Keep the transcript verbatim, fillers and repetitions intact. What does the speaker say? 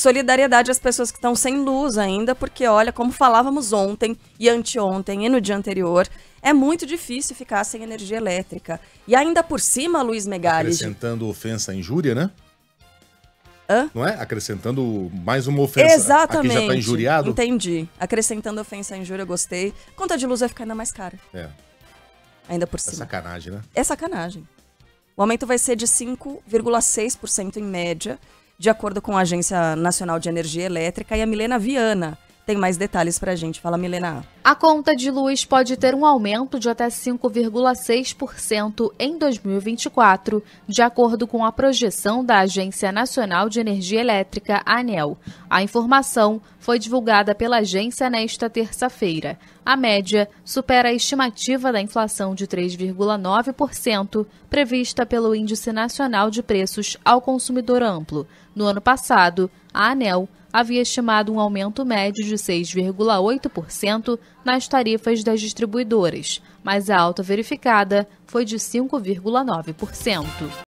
Solidariedade às pessoas que estão sem luz ainda, porque olha, como falávamos ontem e anteontem e no dia anterior, é muito difícil ficar sem energia elétrica. E ainda por cima, Luiz Megalis... Acrescentando ofensa à injúria, né? Hã? Não é? Acrescentando mais uma ofensa. Exatamente. Aqui já tá injuriado. Entendi. Acrescentando ofensa à injúria, gostei. Conta de luz vai ficar ainda mais cara. É. Ainda por cima. É sacanagem, né? É sacanagem. O aumento vai ser de cinco vírgula seis por cento em média, de acordo com a Agência Nacional de Energia Elétrica e a Milena Viana. Tem mais detalhes pra gente. Fala, Milena. A conta de luz pode ter um aumento de até cinco vírgula seis por cento em dois mil e vinte e quatro, de acordo com a projeção da Agência Nacional de Energia Elétrica, ANEEL. A informação foi divulgada pela agência nesta terça-feira. A média supera a estimativa da inflação de três vírgula nove por cento prevista pelo Índice Nacional de Preços ao Consumidor Amplo. No ano passado, a ANEEL havia estimado um aumento médio de seis vírgula oito por cento nas tarifas das distribuidoras, mas a alta verificada foi de cinco vírgula nove por cento.